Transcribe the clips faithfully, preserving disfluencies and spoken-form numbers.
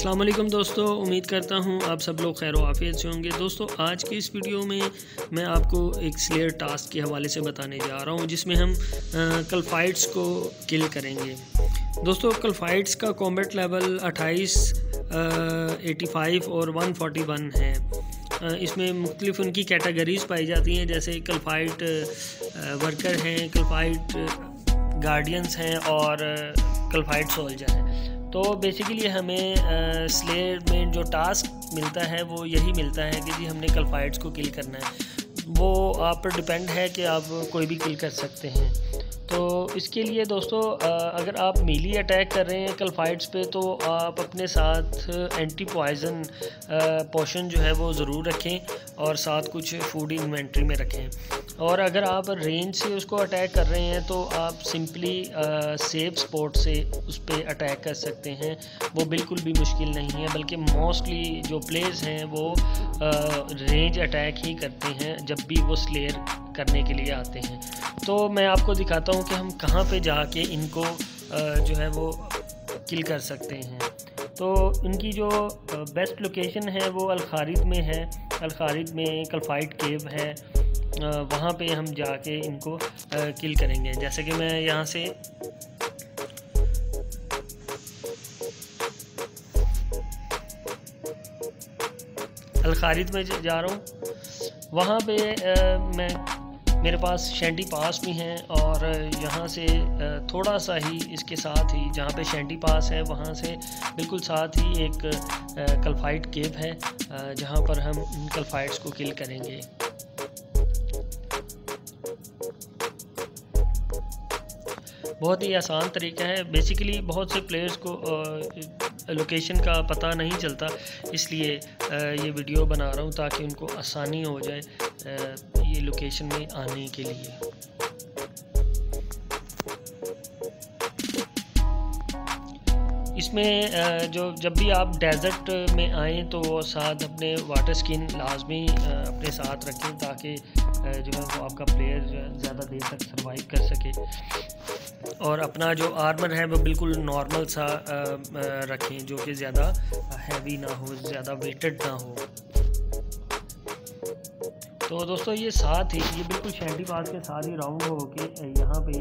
अस्सलाम वालेकुम दोस्तों, उम्मीद करता हूँ आप सब लोग खैर आफियत से होंगे। दोस्तों आज की इस वीडियो में मैं आपको एक स्लेयर टास्क के हवाले से बताने जा रहा हूँ जिसमें हम कल्फाइट्स को किल करेंगे। दोस्तों कल्फाइट्स का कॉम्बैट लेवल अट्ठाईस, पचासी और एक सौ इकतालीस है। इसमें मुख्तलिफ उनकी कैटेगरीज पाई जाती हैं, जैसे कल्फाइट वर्कर हैं, कल्फाइट गार्डियंस हैं और कल्फाइट सोल्जर हैं। तो बेसिकली हमें आ, स्लेयर में जो टास्क मिलता है वो यही मिलता है कि जी हमने कल्फाइट्स को किल करना है। वो आप पर डिपेंड है कि आप कोई भी किल कर सकते हैं। तो इसके लिए दोस्तों आ, अगर आप मीली अटैक कर रहे हैं कल्फाइट्स पे तो आप अपने साथ एंटी पॉइज़न पोशन जो है वो ज़रूर रखें और साथ कुछ फूड इन्वेंट्री में रखें। और अगर आप रेंज से उसको अटैक कर रहे हैं तो आप सिंपली सेफ स्पॉट से उस पर अटैक कर सकते हैं। वो बिल्कुल भी मुश्किल नहीं है, बल्कि मोस्टली जो प्लेयर्स हैं वो आ, रेंज अटैक ही करते हैं जब भी वो स्लेयर करने के लिए आते हैं। तो मैं आपको दिखाता हूँ कि हम कहाँ पे जाके इनको आ, जो है वो किल कर सकते हैं। तो इनकी जो बेस्ट लोकेशन है वो अलखारिद में है। अलखारिद में कल्फाइट केव है, वहाँ पे हम जाके इनको किल करेंगे। जैसे कि मैं यहाँ से अलखारिद में जा रहा हूँ, वहाँ पे मैं मेरे पास शैंटी पास भी हैं और यहाँ से थोड़ा सा ही इसके साथ ही जहाँ पे शैंटी पास है वहाँ से बिल्कुल साथ ही एक कल्फाइट केव है जहाँ पर हम इन कल्फाइट्स को किल करेंगे। बहुत ही आसान तरीका है। बेसिकली बहुत से प्लेयर्स को आ, लोकेशन का पता नहीं चलता, इसलिए आ, ये वीडियो बना रहा हूँ ताकि उनको आसानी हो जाए आ, ये लोकेशन में आने के लिए। इसमें आ, जो जब भी आप डेजर्ट में आएँ तो साथ अपने वाटर स्किन लाजमी अपने साथ रखें ताकि जो है वो आपका प्लेयर ज़्यादा देर तक सर्वाइव कर सके। और अपना जो आर्मर है वो बिल्कुल नॉर्मल सा रखें जो कि ज़्यादा हैवी ना हो, ज़्यादा वेटेड ना हो। तो दोस्तों ये साथ ही ये बिल्कुल शैंडी पास के साथ ही राउंड हो के यहाँ पे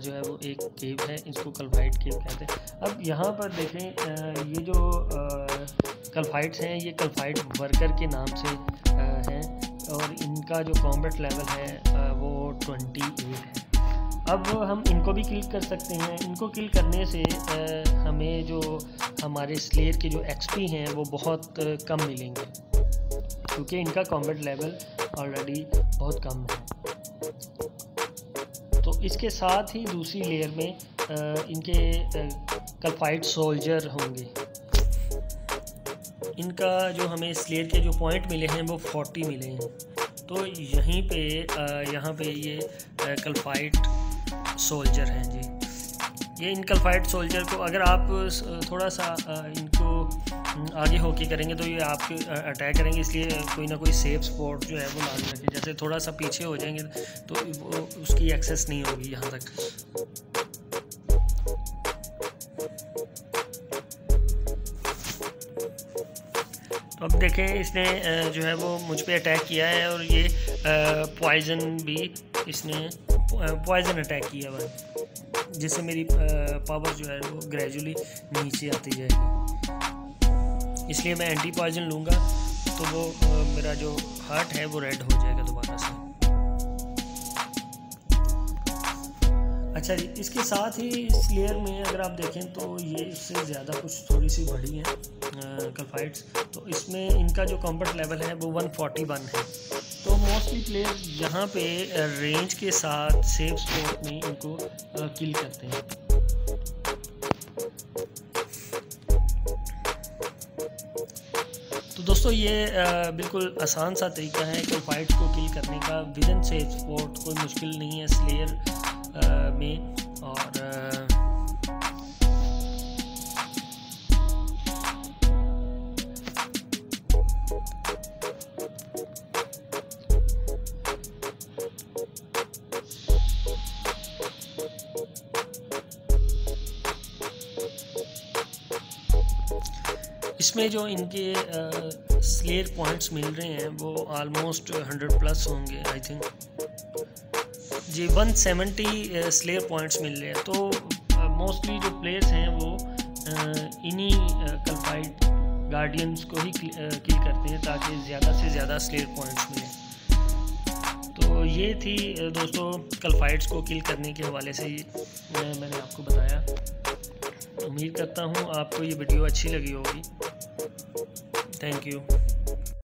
जो है वो एक केव है, इसको कल्फाइट केव कहते हैं। अब यहाँ पर देखें ये जो कल्फाइट्स हैं ये कल्फाइट वर्कर के नाम से हैं और इनका जो कॉम्बैट लेवल है वो अट्ठाईस है। अब हम इनको भी किल कर सकते हैं। इनको किल करने से हमें जो हमारे स्लेयर के जो एक्सपी हैं वो बहुत कम मिलेंगे क्योंकि इनका कॉम्बैट लेवल ऑलरेडी बहुत कम है। तो इसके साथ ही दूसरी लेयर में इनके कल्फाइट सोल्जर होंगे। इनका जो हमें स्लेयर के जो पॉइंट मिले हैं वो चालीस मिले हैं। तो यहीं पे यहाँ पे ये कल्फाइट सोल्जर हैं जी। ये इन कल्फाइट सोल्जर को अगर आप थोड़ा सा इनको आगे होके करेंगे तो ये आपके अटैक करेंगे, इसलिए कोई ना कोई सेफ स्पॉट जो है वो लाजमी रखें। जैसे थोड़ा सा पीछे हो जाएंगे तो उसकी एक्सेस नहीं होगी यहाँ तक। अब देखें इसने जो है वो मुझ पे अटैक किया है और ये पॉइज़न भी इसने पॉइज़न अटैक किया हुआ है जिससे मेरी पावर जो है वो ग्रेजुअली नीचे आती जाएगी। इसलिए मैं एंटी पॉइज़न लूँगा तो वो मेरा जो हार्ट है वो रेड हो जाएगा दोबारा से। अच्छा जी, इसके साथ ही इस लेयर में अगर आप देखें तो ये इससे ज़्यादा कुछ थोड़ी सी बड़ी है कल्फाइट्स, तो इसमें इनका जो कॉम्बैट लेवल है वो एक सौ इकतालीस है। तो मोस्टली प्लेयर्स यहाँ पे रेंज के साथ सेफ स्पॉट में इनको किल करते हैं। तो दोस्तों ये बिल्कुल आसान सा तरीका है कल्फाइट्स को किल करने का विद इन सेफ स्पॉट। कोई मुश्किल नहीं है स्लेयर में। और इसमें जो इनके आ, स्लेयर पॉइंट्स मिल रहे हैं वो आलमोस्ट हंड्रेड प्लस होंगे I think ji. One seventy slayer points मिल रहे हैं, तो मोस्टली जो प्लेयर्स हैं वो इन्हीं कल्पाइट गार्डियंस को ही किल करते हैं ताकि ज़्यादा से ज़्यादा स्लेयर पॉइंट्स मिलें। तो ये थी दोस्तों कल्पाइट्स को किल करने के हवाले से मैंने आपको बताया। उम्मीद करता हूँ आपको ये वीडियो अच्छी लगी होगी। Thank you.